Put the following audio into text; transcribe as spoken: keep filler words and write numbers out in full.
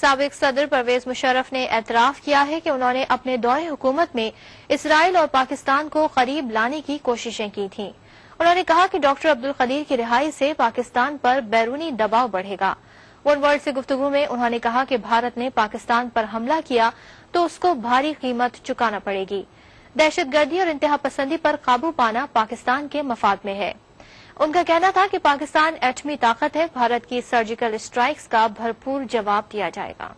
साबिक सदर परवेज मुशर्रफ ने एतराफ किया है कि उन्होंने अपने दौरे हुकूमत में इसराइल और पाकिस्तान को करीब लाने की कोशिशें की थीं। उन्होंने कहा कि डॉक्टर अब्दुल कदीर की रिहाई से पाकिस्तान पर बैरूनी दबाव बढ़ेगा। वन वर्ड से गुफ्तगू में उन्होंने कहा कि भारत ने पाकिस्तान पर हमला किया तो उसको भारी कीमत चुकाना पड़ेगी। दहशतगर्दी और इंतहा पसंदी पर काबू पाना पाकिस्तान के मफाद में है। उनका कहना था कि पाकिस्तान एटमी ताकत है, भारत की सर्जिकल स्ट्राइक्स का भरपूर जवाब दिया जाएगा।